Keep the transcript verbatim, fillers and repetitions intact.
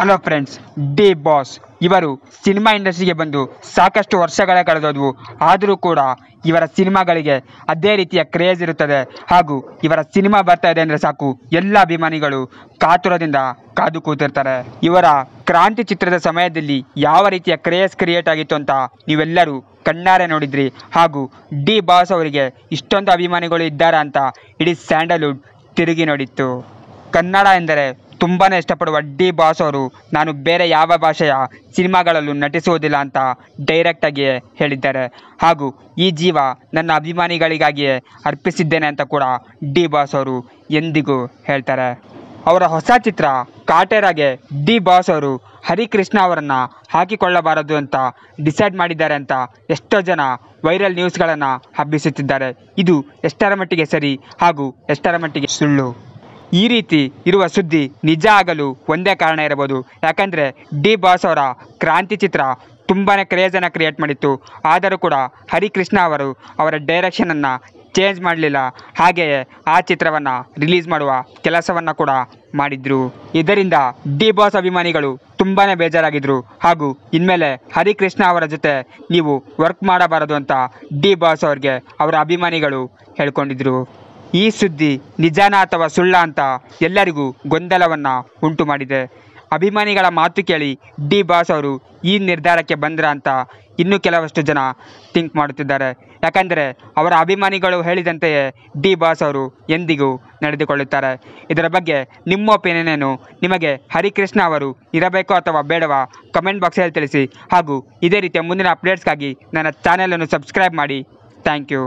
Hello friends, D boss ಇವರು cinema ಇಂಡಸ್ಟ್ರಿಗೆ ಬಂದು ಸಾಕಷ್ಟು ವರ್ಷಗಳ ಕಳೆದೋದ್ವು. ಆದರೂ ಕೂಡ ಇವರ ಸಿನಿಮಾಗಳಿಗೆ ಅದೇ ರೀತಿಯ ಕ್ರೇಜ್ ಇರುತ್ತದೆ. ಹಾಗೂ ಇವರ ಸಿನಿಮಾ ಬರ್ತಾ ಇದೆ ಅಂದರೆ ಸಾಕು ಎಲ್ಲ ಅಭಿಮಾನಿಗಳು ಕಾತುರದಿಂದ ಕಾದು ಕೂತಿರ್ತಾರೆ. ಇವರ ಕ್ರಾಂತಿ ಚಿತ್ರದ ಸಮಯದಲ್ಲಿ ಯಾವ ರೀತಿಯ ಕ್ರೇಜ್ ಕ್ರಿಯೇಟ್ ಆಗಿತ್ತು ಅಂತ ನೀವೆಲ್ಲರೂ ಕಣ್ಣಾರೆ ನೋಡಿದ್ರಿ. ಹಾಗೂ ಡಿ ಬಾಸ್ ಅವರಿಗೆ ಇಷ್ಟೊಂದು ಅಭಿಮಾನಿಗಳು ಇದ್ದಾರಾ ಅಂತ ಇಡೀ ಸ್ಯಾಂಡಲ್ವುಡ್ ತಿರುಗಿ ನೋಡಿತ್ತು. ಕನ್ನಡ ಎಂದರೆ ತುಂಬಾ ಇಷ್ಟಪಡುವ ಡಿ ಬಾಸ್ ಅವರು ನಾನು ಬೇರೆ ಯಾವ ಭಾಷೆಯ ಸಿನಿಮಾಗಳಲ್ಲೂ ನಟಿಸುವುದಿಲ್ಲ ಅಂತ ಡೈರೆಕ್ಟಾಗಿಯೇ ಹೇಳಿದ್ದಾರೆ. ಹಾಗೂ ಈ ಜೀವ ನನ್ನ ಅಭಿಮಾನಿಗಳಿಗಾಗಿಯೇ ಅರ್ಪಿಸಿದ್ದೇನೆ ಅಂತ ಕೂಡ ಡಿ ಬಾಸ್ ಅವರು ಎಂದಿಗೂ ಹೇಳ್ತಾರೆ. ಅವರ ಹೊಸ ಚಿತ್ರ ಕಾಟೇರಾಗೆ ಡಿ ಬಾಸ್ ಅವರು ಹರಿಕೃಷ್ಣ ಅವರನ್ನು ಹಾಕಿಕೊಳ್ಳಬಾರದು ಅಂತ ಡಿಸೈಡ್ ಮಾಡಿದ್ದಾರೆ ಅಂತ ಎಷ್ಟೋ ಜನ ವೈರಲ್ ನ್ಯೂಸ್ಗಳನ್ನು ಹಬ್ಬಿಸುತ್ತಿದ್ದಾರೆ. ಇದು ಎಷ್ಟರ ಮಟ್ಟಿಗೆ ಸರಿ ಹಾಗೂ ಎಷ್ಟರ ಮಟ್ಟಿಗೆ ಸುಳ್ಳು? ಈ ರೀತಿ ಇರುವ ಸುದ್ದಿ ನಿಜ ಆಗಲು ಒಂದೇ ಕಾರಣ ಇರಬಹುದು. ಯಾಕಂದರೆ ಡಿ ಬಾಸ್ ಅವರ ಕ್ರಾಂತಿ ಚಿತ್ರ ತುಂಬಾ ಕ್ರೇಜನ್ನು ಕ್ರಿಯೇಟ್ ಮಾಡಿತ್ತು. ಆದರೂ ಕೂಡ ಹರಿಕೃಷ್ಣ ಅವರು ಅವರ ಡೈರೆಕ್ಷನನ್ನು ಚೇಂಜ್ ಮಾಡಲಿಲ್ಲ. ಹಾಗೆಯೇ ಆ ಚಿತ್ರವನ್ನು ರಿಲೀಸ್ ಮಾಡುವ ಕೆಲಸವನ್ನು ಕೂಡ ಮಾಡಿದರು. ಇದರಿಂದ ಡಿ ಬಾಸ್ ಅಭಿಮಾನಿಗಳು ತುಂಬಾ ಬೇಜಾರಾಗಿದ್ದರು. ಹಾಗೂ ಇನ್ಮೇಲೆ ಹರಿಕೃಷ್ಣ ಅವರ ಜೊತೆ ನೀವು ವರ್ಕ್ ಮಾಡಬಾರದು ಅಂತ ಡಿ ಬಾಸ್ ಅವ್ರಿಗೆ ಅವರ ಅಭಿಮಾನಿಗಳು ಹೇಳ್ಕೊಂಡಿದ್ರು. ಈ ಸುದ್ದಿ ನಿಜಾನ ಅಥವಾ ಸುಳ್ಳ ಅಂತ ಎಲ್ಲರಿಗೂ ಗೊಂದಲವನ್ನು ಉಂಟು ಮಾಡಿದೆ. ಅಭಿಮಾನಿಗಳ ಮಾತು ಕೇಳಿ ಡಿ ಬಾಸ್ ಅವರು ಈ ನಿರ್ಧಾರಕ್ಕೆ ಬಂದ್ರ ಅಂತ ಇನ್ನೂ ಕೆಲವಷ್ಟು ಜನ ಥಿಂಕ್ ಮಾಡುತ್ತಿದ್ದಾರೆ. ಯಾಕಂದರೆ ಅವರ ಅಭಿಮಾನಿಗಳು ಹೇಳಿದಂತೆಯೇ ಡಿ ಬಾಸ್ ಅವರು ಎಂದಿಗೂ ನಡೆದುಕೊಳ್ಳುತ್ತಾರೆ. ಇದರ ಬಗ್ಗೆ ನಿಮ್ಮ ಒಪಿನಿಯನ್ ಏನು? ನಿಮಗೆ ಹರಿಕೃಷ್ಣ ಅವರು ಇರಬೇಕೋ ಅಥವಾ ಬೇಡವಾ ಕಮೆಂಟ್ ಬಾಕ್ಸಲ್ಲಿ ತಿಳಿಸಿ. ಹಾಗೂ ಇದೇ ರೀತಿಯ ಮುಂದಿನ ಅಪ್ಡೇಟ್ಸ್ಗಾಗಿ ನನ್ನ ಚಾನೆಲನ್ನು ಸಬ್ಸ್ಕ್ರೈಬ್ ಮಾಡಿ. Thank you.